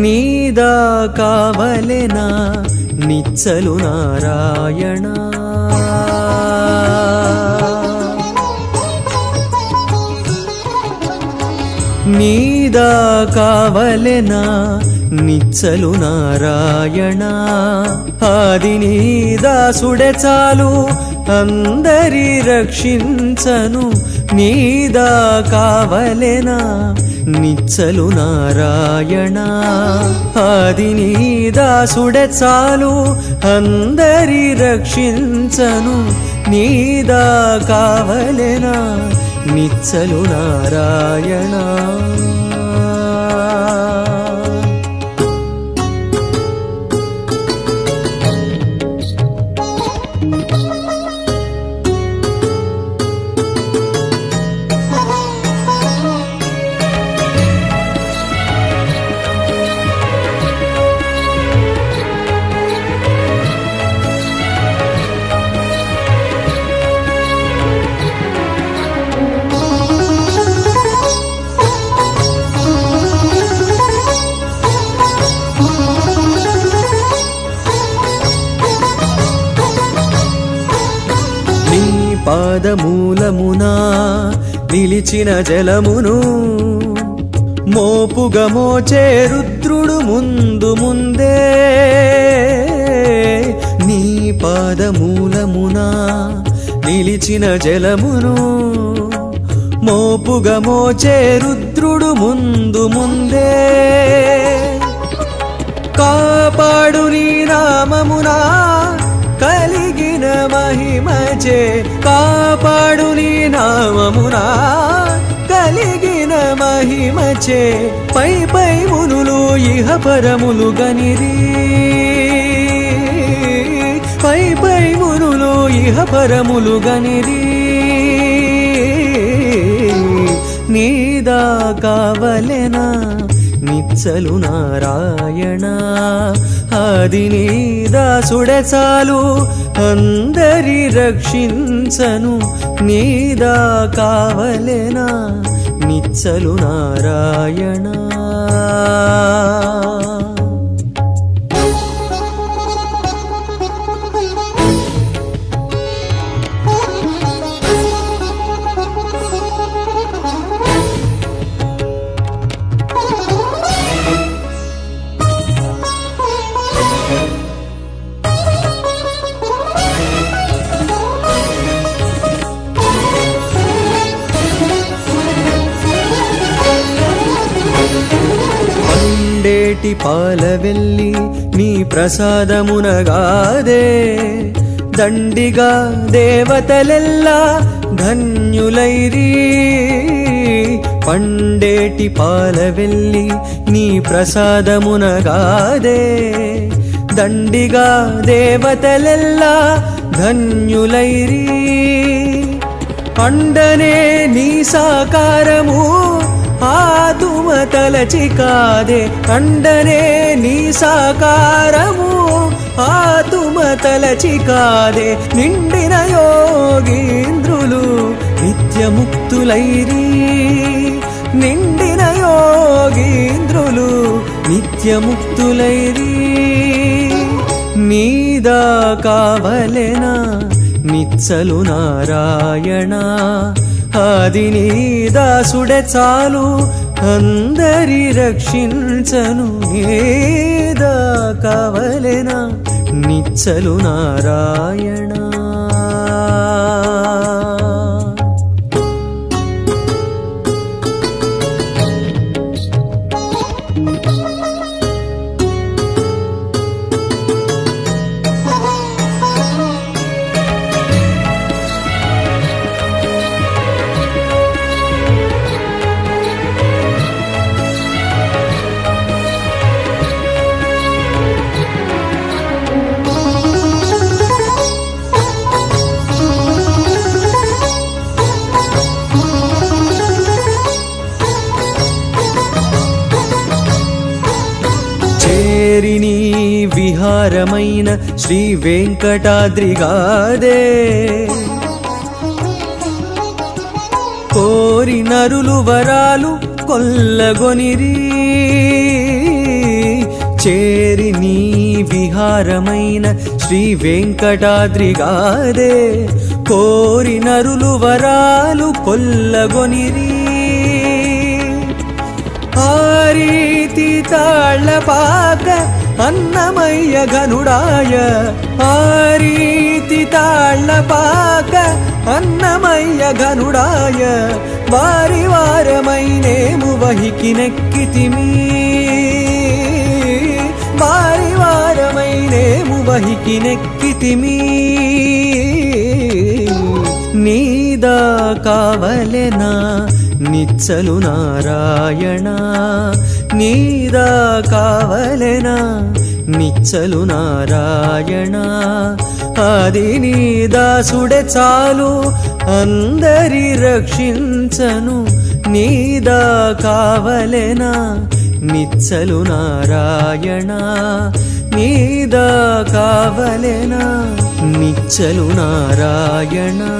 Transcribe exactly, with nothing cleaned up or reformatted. नीदका वलेना निच्चलु नारायण नीदका वलेना निच्चलु नारायण आदि नीदासुडे चालू अंदरी रक्षिंचनु नीदका वलेना निच्चलु नारायण आदि नीदासुडे चालू अंदरी रक्षिंचनु नीदका वलेना निच्चलु नारायण పాదమూలమునా నిలిచిన జలమును మోపుగా మోచే రుద్రుడు ముందు ముందే నీ పాదమూలమునా నిలిచిన జలమును మోపుగా మోచే రుద్రుడు ముందు ముందే కాపాడు నీ నామమునా కలిగిన మహిమచే కాపాడు నీ నామమునా కలిగిన మహిమచే పై పై మునులు ఇహ పరములు గనిరి పై పై మునులు ఇహ పరములు గనిరి నీదకా వలెనా నిచ్చలు నారాయణ ఆది నీదాసుడే చాలు అందరి రక్షించను నీదకా వలెనా నిచ్చలు నారాయణ పాలవెల్లి నీ ప్రసాదమునగాదే దండిగా దేవతలెల్లా ధన్యులైరి పండేటి పాలవెల్లి నీ ప్రసాదమునగాదే దండిగా దేవతలెల్లా ధన్యులైరి అండనే నీ సాకారము ఆదుమ తలచి కాదే అండనే నీ సాకారము ఆదుమ తలచి కాదే నిండిన యోగీంద్రులు నిత్యముక్తులైరి నిండిన యోగీంద్రులు నిత్యముక్తులైరి నీదకా వలెనా నిచ్చలు నారాయణ ఆది నీదాసుడే చాలు అందరి రక్షించను నీదకా వలెనా నిచ్చలు నారాయణ చేరిని విహారమైన శ్రీ వెంకటాద్రి గాదే కోరి నరులు వరాలు కొల్లగొనిరి చేరిని విహారమైన శ్రీ వెంకటాద్రి గాదే కోరి నరులు వరాలు కొల్లగొనిరి आरीति ताळपाक अन्नमय्य गनुडाय आरीति ताळपाक अन्नमय्य गनुडाय वारी वारमैनेमु वहिकि नेक्कितिमी वारी वारमैनेमु वहिकि नेक्कितिमी नीदाका वलेना निच्चलु नारायणा नीदाका वलेना निच्चलु नारायणा आदि नीदासुडे चालु अंदरि रक्षिंचनु नीदाका वलेना निच्चलु नारायणा नीदाका वलेना निच्चलु नारायणा।